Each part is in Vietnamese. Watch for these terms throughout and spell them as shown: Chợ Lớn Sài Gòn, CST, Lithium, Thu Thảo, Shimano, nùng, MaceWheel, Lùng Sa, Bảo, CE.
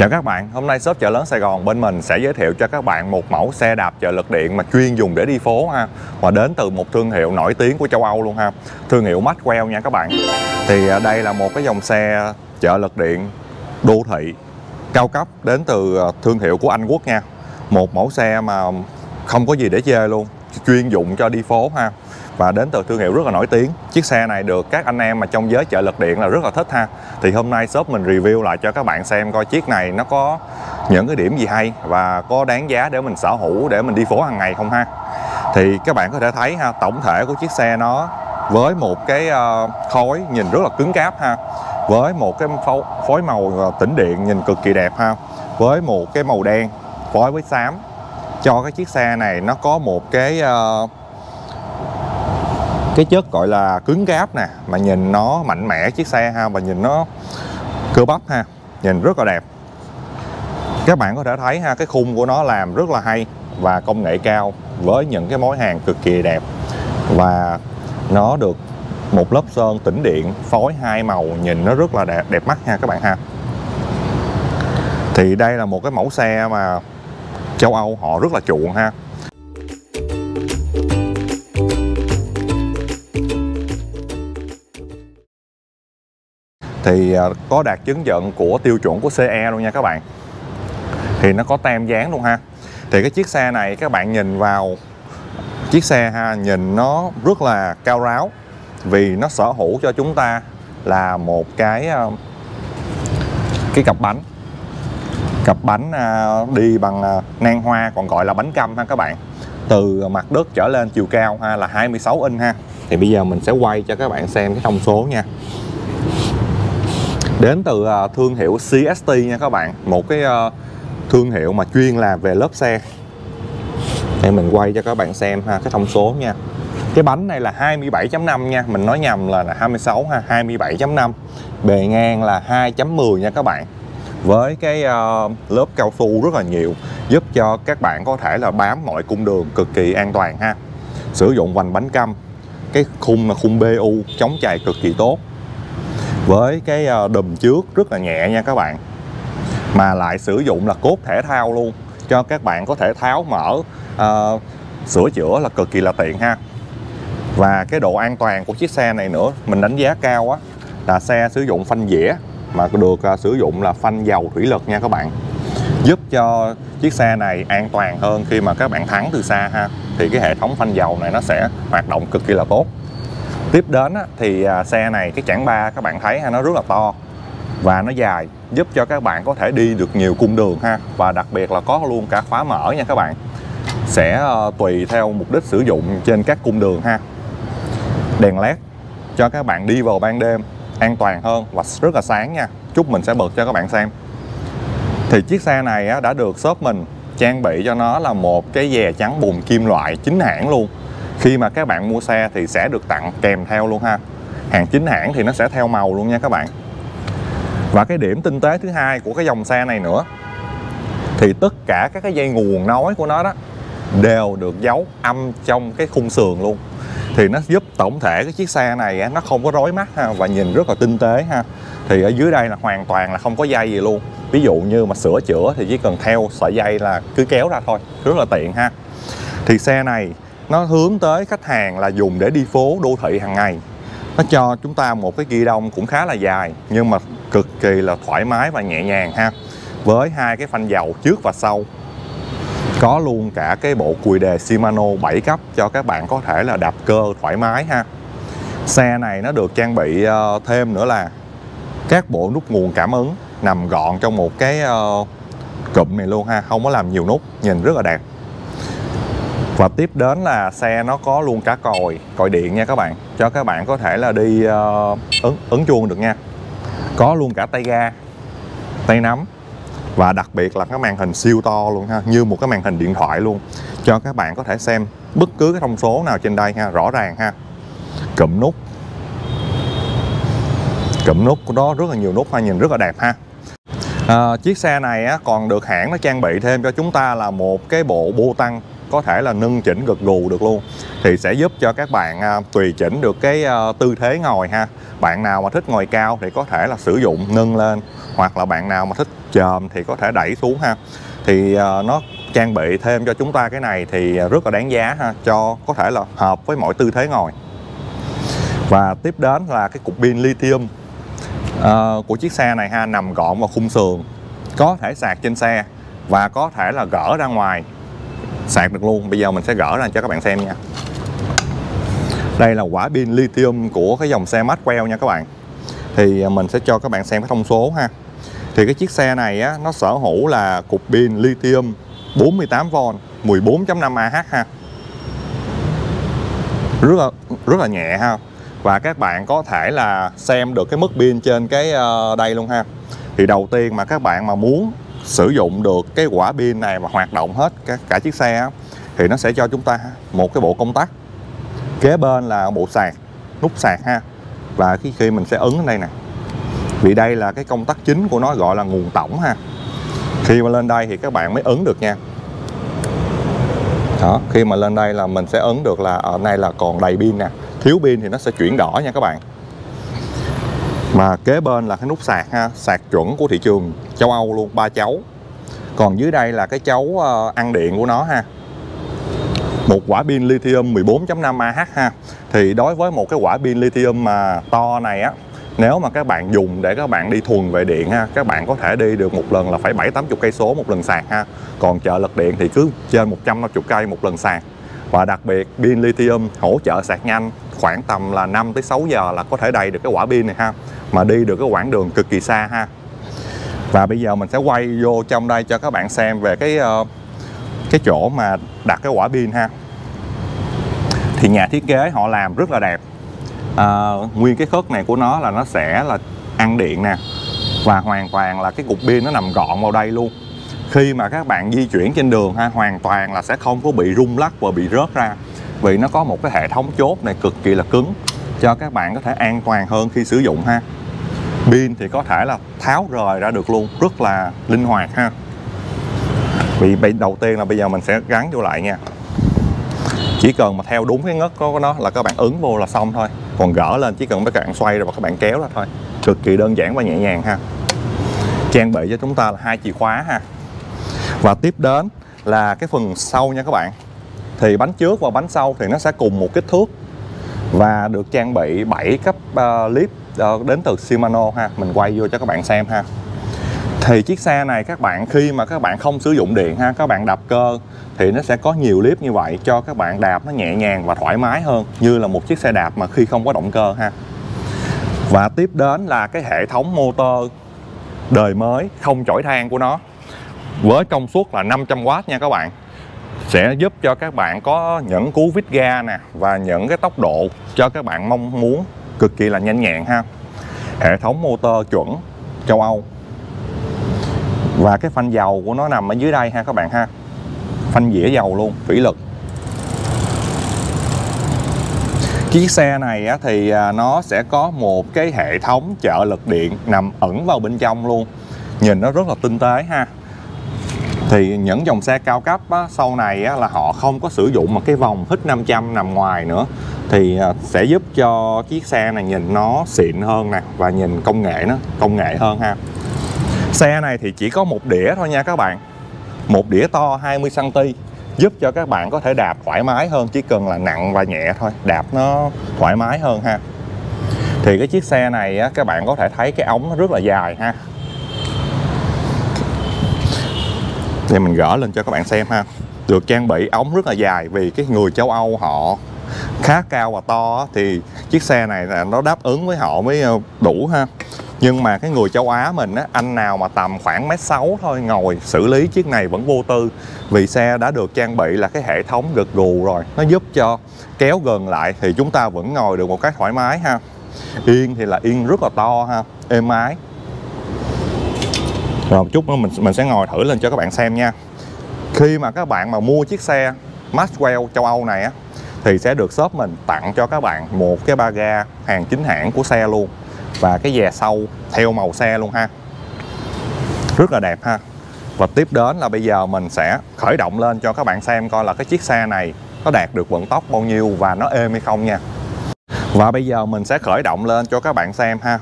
Chào các bạn, hôm nay shop Chợ Lớn Sài Gòn bên mình sẽ giới thiệu cho các bạn một mẫu xe đạp trợ lực điện mà chuyên dùng để đi phố ha, và đến từ một thương hiệu nổi tiếng của châu Âu luôn ha, thương hiệu MaceWheel nha các bạn. Thì đây là một cái dòng xe trợ lực điện đô thị cao cấp đến từ thương hiệu của Anh Quốc nha. Một mẫu xe mà không có gì để chê luôn, chuyên dụng cho đi phố ha, và đến từ thương hiệu rất là nổi tiếng. Chiếc xe này được các anh em mà trong giới trợ lực điện là rất là thích ha. Thì hôm nay shop mình review lại cho các bạn xem coi chiếc này nó có những cái điểm gì hay và có đáng giá để mình sở hữu để mình đi phố hàng ngày không ha. Thì các bạn có thể thấy ha, tổng thể của chiếc xe nó với một cái khối nhìn rất là cứng cáp ha, với một cái phối màu tĩnh điện nhìn cực kỳ đẹp ha, với một cái màu đen phối với xám cho cái chiếc xe này nó có một cái chất gọi là cứng cáp nè, mà nhìn nó mạnh mẽ chiếc xe ha, và nhìn nó cơ bắp ha, nhìn rất là đẹp. Các bạn có thể thấy ha, cái khung của nó làm rất là hay và công nghệ cao với những cái mối hàn cực kỳ đẹp, và nó được một lớp sơn tĩnh điện phối hai màu nhìn nó rất là đẹp mắt ha các bạn ha. Thì đây là một cái mẫu xe mà châu Âu họ rất là chuộng ha. Thì có đạt chứng nhận của tiêu chuẩn của CE luôn nha các bạn. Thì nó có tem dán luôn ha. Thì cái chiếc xe này các bạn nhìn vào chiếc xe ha, nhìn nó rất là cao ráo, vì nó sở hữu cho chúng ta là một cái cặp bánh. Cặp bánh đi bằng nan hoa, còn gọi là bánh câm ha các bạn. Từ mặt đất trở lên chiều cao ha là 26 inch ha. Thì bây giờ mình sẽ quay cho các bạn xem cái thông số nha. Đến từ thương hiệu CST nha các bạn, một cái thương hiệu mà chuyên làm về lớp xe. Đây mình quay cho các bạn xem ha, cái thông số nha. Cái bánh này là 27.5 nha, mình nói nhầm là 26 ha, 27.5. Bề ngang là 2.10 nha các bạn. Với cái lớp cao su rất là nhiều, giúp cho các bạn có thể là bám mọi cung đường cực kỳ an toàn ha. Sử dụng vành bánh câm, cái khung là khung BU chống chày cực kỳ tốt. Với cái đùm trước rất là nhẹ nha các bạn, mà lại sử dụng là cốt thể thao luôn, cho các bạn có thể tháo mở sửa chữa là cực kỳ là tiện ha. Và cái độ an toàn của chiếc xe này nữa, mình đánh giá cao á, là xe sử dụng phanh dĩa mà được sử dụng là phanh dầu thủy lực nha các bạn, giúp cho chiếc xe này an toàn hơn khi mà các bạn thắng từ xa ha. Thì cái hệ thống phanh dầu này nó sẽ hoạt động cực kỳ là tốt. Tiếp đến thì xe này cái chảng ba các bạn thấy ha, nó rất là to và nó dài, giúp cho các bạn có thể đi được nhiều cung đường ha, và đặc biệt là có luôn cả khóa mở nha các bạn, sẽ tùy theo mục đích sử dụng trên các cung đường ha. Đèn led cho các bạn đi vào ban đêm an toàn hơn và rất là sáng nha. Chút mình sẽ bật cho các bạn xem. Thì chiếc xe này đã được shop mình trang bị cho nó là một cái dè chắn bùn kim loại chính hãng luôn. Khi mà các bạn mua xe thì sẽ được tặng kèm theo luôn ha. Hàng chính hãng thì nó sẽ theo màu luôn nha các bạn. Và cái điểm tinh tế thứ hai của cái dòng xe này nữa, thì tất cả các cái dây nguồn nối của nó đó đều được giấu âm trong cái khung sườn luôn. Thì nó giúp tổng thể cái chiếc xe này nó không có rối mắt ha, và nhìn rất là tinh tế ha. Thì ở dưới đây là hoàn toàn là không có dây gì luôn. Ví dụ như mà sửa chữa thì chỉ cần theo sợi dây là cứ kéo ra thôi, rất là tiện ha. Thì xe này nó hướng tới khách hàng là dùng để đi phố đô thị hàng ngày. Nó cho chúng ta một cái ghi đông cũng khá là dài, nhưng mà cực kỳ là thoải mái và nhẹ nhàng ha. Với hai cái phanh dầu trước và sau, có luôn cả cái bộ cùi đề Shimano 7 cấp cho các bạn có thể là đạp cơ thoải mái ha. Xe này nó được trang bị thêm nữa là các bộ nút nguồn cảm ứng nằm gọn trong một cái cụm này luôn ha, không có làm nhiều nút, nhìn rất là đẹp. Và tiếp đến là xe nó có luôn cả còi điện nha các bạn, cho các bạn có thể là đi ấn chuông được nha. Có luôn cả tay ga, tay nắm, và đặc biệt là cái màn hình siêu to luôn ha, như một cái màn hình điện thoại luôn, cho các bạn có thể xem bất cứ cái thông số nào trên đây ha, rõ ràng ha. Cụm nút của nó rất là nhiều nút ha, nhìn rất là đẹp ha. Chiếc xe này còn được hãng nó trang bị thêm cho chúng ta là một cái bộ bô tăng có thể là nâng chỉnh gật gù được luôn, thì sẽ giúp cho các bạn tùy chỉnh được cái tư thế ngồi ha. Bạn nào mà thích ngồi cao thì có thể là sử dụng nâng lên, hoặc là bạn nào mà thích chồm thì có thể đẩy xuống ha. Thì nó trang bị thêm cho chúng ta cái này thì rất là đáng giá ha, cho có thể là hợp với mọi tư thế ngồi. Và tiếp đến là cái cục pin lithium của chiếc xe này ha, nằm gọn vào khung sườn, có thể sạc trên xe và có thể là gỡ ra ngoài sạc được luôn. Bây giờ mình sẽ gỡ ra cho các bạn xem nha. Đây là quả pin lithium của cái dòng xe MaceWheel nha các bạn. Thì mình sẽ cho các bạn xem cái thông số ha. Thì cái chiếc xe này á, nó sở hữu là cục pin lithium 48V 14.5 Ah ha. Rất là nhẹ ha. Và các bạn có thể là xem được cái mức pin trên cái đây luôn ha. Thì đầu tiên mà các bạn mà muốn sử dụng được cái quả pin này mà hoạt động hết cả chiếc xe á, thì nó sẽ cho chúng ta một cái bộ công tắc, kế bên là bộ sạc, nút sạc ha. Và khi mình sẽ ấn ở đây nè, vì đây là cái công tắc chính của nó, gọi là nguồn tổng ha. Khi mà lên đây thì các bạn mới ấn được nha. Đó, khi mà lên đây là mình sẽ ấn được là ở đây là còn đầy pin nè, thiếu pin thì nó sẽ chuyển đỏ nha các bạn. Mà kế bên là cái nút sạc ha, sạc chuẩn của thị trường châu Âu luôn, 3 chấu. Còn dưới đây là cái chấu ăn điện của nó ha. Một quả pin lithium 14.5 Ah ha. Thì đối với một cái quả pin lithium mà to này á, nếu mà các bạn dùng để các bạn đi thuần về điện ha, các bạn có thể đi được một lần là phải 7-80 cây số một lần sạc ha. Còn chợ lực điện thì cứ trên 150 cây một lần sạc. Và đặc biệt pin lithium hỗ trợ sạc nhanh, khoảng tầm là 5-6 giờ là có thể đầy được cái quả pin này ha, mà đi được cái quãng đường cực kỳ xa ha. Và bây giờ mình sẽ quay vô trong đây cho các bạn xem về cái chỗ mà đặt cái quả pin ha. Thì nhà thiết kế họ làm rất là đẹp. Nguyên cái khớp này của nó là nó sẽ là ăn điện nè, và hoàn toàn là cái cục pin nó nằm gọn vào đây luôn. Khi mà các bạn di chuyển trên đường ha, hoàn toàn là sẽ không có bị rung lắc và bị rớt ra, vì nó có một cái hệ thống chốt này cực kỳ là cứng, cho các bạn có thể an toàn hơn khi sử dụng ha. Pin thì có thể là tháo rời ra được luôn, rất là linh hoạt ha. Vì đầu tiên là bây giờ mình sẽ gắn vô lại nha. Chỉ cần mà theo đúng cái ngất của nó là các bạn ấn vô là xong thôi. Còn gỡ lên chỉ cần các bạn xoay rồi và các bạn kéo ra thôi. Cực kỳ đơn giản và nhẹ nhàng ha. Trang bị cho chúng ta là 2 chìa khóa ha. Và tiếp đến là cái phần sau nha các bạn. Thì bánh trước và bánh sau thì nó sẽ cùng một kích thước và được trang bị 7 cấp lip đến từ Shimano ha. Mình quay vô cho các bạn xem ha. Thì chiếc xe này các bạn, khi mà các bạn không sử dụng điện ha, các bạn đạp cơ thì nó sẽ có nhiều lip như vậy cho các bạn đạp nó nhẹ nhàng và thoải mái hơn, như là một chiếc xe đạp mà khi không có động cơ ha. Và tiếp đến là cái hệ thống motor đời mới không chổi than của nó, với công suất là 500W nha các bạn, sẽ giúp cho các bạn có những cú vít ga nè và những cái tốc độ cho các bạn mong muốn cực kỳ là nhanh nhẹn ha. Hệ thống motor chuẩn châu Âu. Và cái phanh dầu của nó nằm ở dưới đây ha các bạn ha. Phanh dĩa dầu luôn, thủy lực. Chiếc xe này thì nó sẽ có một cái hệ thống trợ lực điện nằm ẩn vào bên trong luôn. Nhìn nó rất là tinh tế ha. Thì những dòng xe cao cấp sau này là họ không có sử dụng một cái vòng hít 500 nằm ngoài nữa, thì sẽ giúp cho chiếc xe này nhìn nó xịn hơn nè, và nhìn công nghệ hơn ha. Xe này thì chỉ có một đĩa thôi nha các bạn. Một đĩa to 20cm, giúp cho các bạn có thể đạp thoải mái hơn. Chỉ cần là nặng và nhẹ thôi, đạp nó thoải mái hơn ha. Thì cái chiếc xe này á, các bạn có thể thấy cái ống nó rất là dài ha. Thì mình gỡ lên cho các bạn xem ha. Được trang bị ống rất là dài, vì cái người châu Âu họ khá cao và to, thì chiếc xe này là nó đáp ứng với họ mới đủ ha. Nhưng mà cái người châu Á mình á, anh nào mà tầm khoảng 1m6 thôi ngồi xử lý chiếc này vẫn vô tư, vì xe đã được trang bị là cái hệ thống gật gù rồi, nó giúp cho kéo gần lại thì chúng ta vẫn ngồi được một cách thoải mái ha. Yên thì là yên rất là to ha, êm ái. Rồi một chút nữa mình sẽ ngồi thử lên cho các bạn xem nha. Khi mà các bạn mà mua chiếc xe MaceWheel châu Âu này á, thì sẽ được shop mình tặng cho các bạn một cái ba ga hàng chính hãng của xe luôn, và cái dè sau theo màu xe luôn ha. Rất là đẹp ha. Và tiếp đến là bây giờ mình sẽ khởi động lên cho các bạn xem coi là cái chiếc xe này nó đạt được vận tốc bao nhiêu và nó êm hay không nha. Và bây giờ mình sẽ khởi động lên cho các bạn xem ha.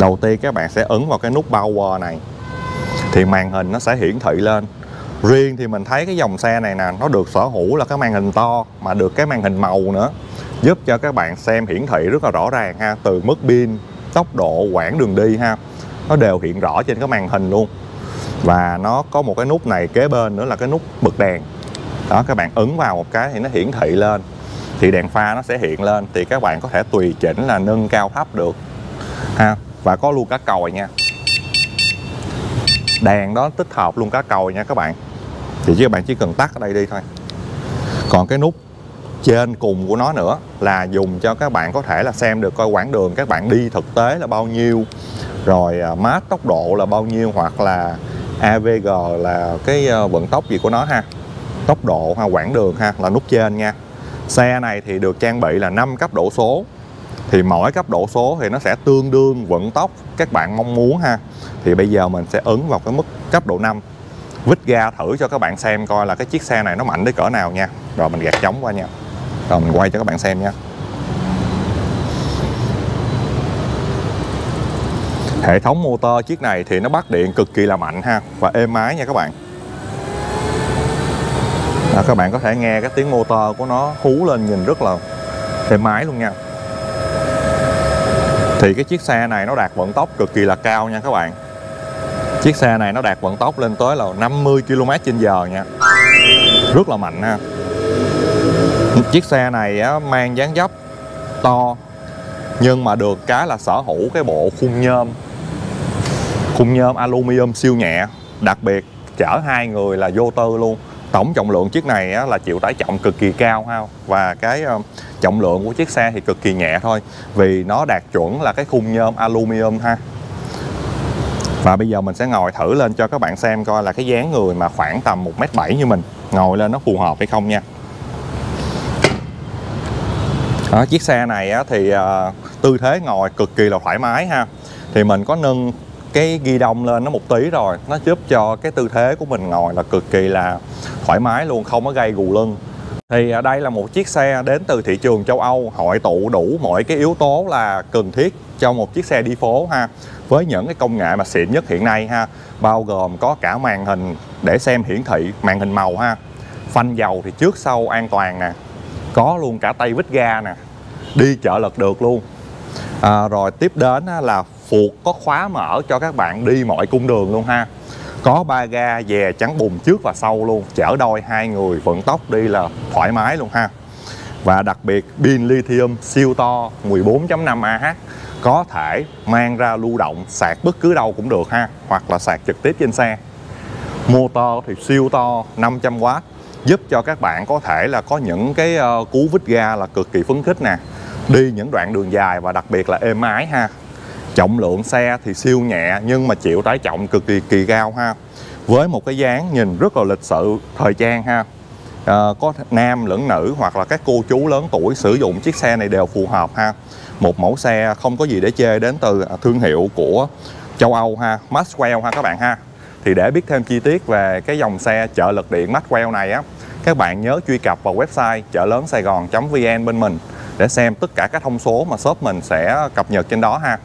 Đầu tiên các bạn sẽ ấn vào cái nút power này thì màn hình nó sẽ hiển thị lên. Riêng thì mình thấy cái dòng xe này nè, nó được sở hữu là cái màn hình to mà được cái màn hình màu nữa, giúp cho các bạn xem hiển thị rất là rõ ràng ha. Từ mức pin, tốc độ, quãng đường đi ha, nó đều hiện rõ trên cái màn hình luôn. Và nó có một cái nút này kế bên nữa là cái nút bật đèn. Đó, các bạn ấn vào một cái thì nó hiển thị lên, thì đèn pha nó sẽ hiện lên, thì các bạn có thể tùy chỉnh là nâng cao thấp được ha. Và có luôn cả còi nha, đèn đó tích hợp luôn cả còi nha các bạn. Thì các bạn chỉ cần tắt ở đây đi thôi. Còn cái nút trên cùng của nó nữa là dùng cho các bạn có thể là xem được coi quãng đường các bạn đi thực tế là bao nhiêu, rồi mát tốc độ là bao nhiêu, hoặc là AVG là cái vận tốc gì của nó ha, tốc độ ha, quãng đường ha, là nút trên nha. Xe này thì được trang bị là 5 cấp độ số, thì mỗi cấp độ số thì nó sẽ tương đương vận tốc các bạn mong muốn ha. Thì bây giờ mình sẽ ấn vào cái mức cấp độ 5, vít ga thử cho các bạn xem coi là cái chiếc xe này nó mạnh đến cỡ nào nha. Rồi mình gạt trống qua nha, rồi mình quay cho các bạn xem nha. Hệ thống motor chiếc này thì nó bắt điện cực kỳ là mạnh ha, và êm ái nha các bạn. Đó, các bạn có thể nghe cái tiếng motor của nó hú lên, nhìn rất là êm ái luôn nha. Thì cái chiếc xe này nó đạt vận tốc cực kỳ là cao nha các bạn. Chiếc xe này nó đạt vận tốc lên tới là 50 km/h nha, rất là mạnh ha. Chiếc xe này á, mang dáng dấp to nhưng mà được cái là sở hữu cái bộ khung nhôm aluminium siêu nhẹ, đặc biệt chở 2 người là vô tư luôn. Tổng trọng lượng chiếc này á, là chịu tải trọng cực kỳ cao ha. Và cái trọng lượng của chiếc xe thì cực kỳ nhẹ thôi, vì nó đạt chuẩn là cái khung nhôm aluminium ha. Và bây giờ mình sẽ ngồi thử lên cho các bạn xem coi là cái dáng người mà khoảng tầm 1m7 như mình ngồi lên nó phù hợp hay không nha. Đó, chiếc xe này á, thì tư thế ngồi cực kỳ là thoải mái ha. Thì mình có nâng cái ghi đông lên nó một tí rồi, nó giúp cho cái tư thế của mình ngồi là cực kỳ là thoải mái luôn, không có gây gù lưng. Thì ở đây là một chiếc xe đến từ thị trường châu Âu, hội tụ đủ mọi cái yếu tố là cần thiết cho một chiếc xe đi phố ha, với những cái công nghệ mà xịn nhất hiện nay ha, bao gồm có cả màn hình để xem hiển thị, màn hình màu ha, phanh dầu thì trước sau an toàn nè, có luôn cả tay vít ga nè, đi chợ lật được luôn. Rồi tiếp đến là phuộc có khóa mở cho các bạn đi mọi cung đường luôn ha, có 3 ga dè chắn bùn trước và sau luôn, chở đôi 2 người, vận tốc đi là thoải mái luôn ha. Và đặc biệt pin lithium siêu to 14.5 Ah có thể mang ra lưu động, sạc bất cứ đâu cũng được ha, hoặc là sạc trực tiếp trên xe. Motor thì siêu to 500W, giúp cho các bạn có thể là có những cái cú vít ga là cực kỳ phấn khích nè, đi những đoạn đường dài và đặc biệt là êm ái ha. Trọng lượng xe thì siêu nhẹ nhưng mà chịu tải trọng cực kỳ cao ha, với một cái dáng nhìn rất là lịch sự, thời trang ha. Có nam lẫn nữ hoặc là các cô chú lớn tuổi sử dụng chiếc xe này đều phù hợp ha. Một mẫu xe không có gì để chê đến từ thương hiệu của châu Âu ha, MaceWheel ha các bạn ha. Thì để biết thêm chi tiết về cái dòng xe chợ lực điện MaceWheel này á, các bạn nhớ truy cập vào website cholarnsaigon.vn bên mình để xem tất cả các thông số mà shop mình sẽ cập nhật trên đó ha.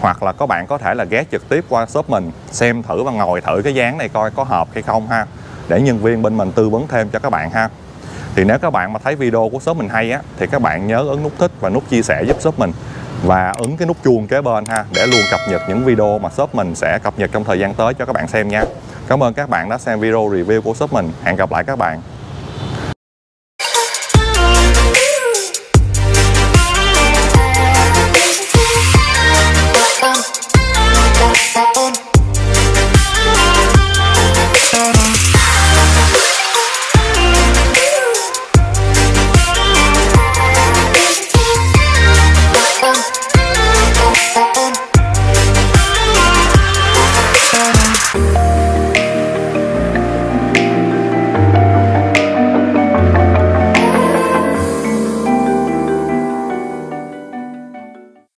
Hoặc là các bạn có thể là ghé trực tiếp qua shop mình xem thử và ngồi thử cái dáng này coi có hợp hay không ha, để nhân viên bên mình tư vấn thêm cho các bạn ha. Thì nếu các bạn mà thấy video của shop mình hay á, thì các bạn nhớ ấn nút thích và nút chia sẻ giúp shop mình, và ấn cái nút chuông kế bên ha, để luôn cập nhật những video mà shop mình sẽ cập nhật trong thời gian tới cho các bạn xem nha. Cảm ơn các bạn đã xem video review của shop mình. Hẹn gặp lại các bạn.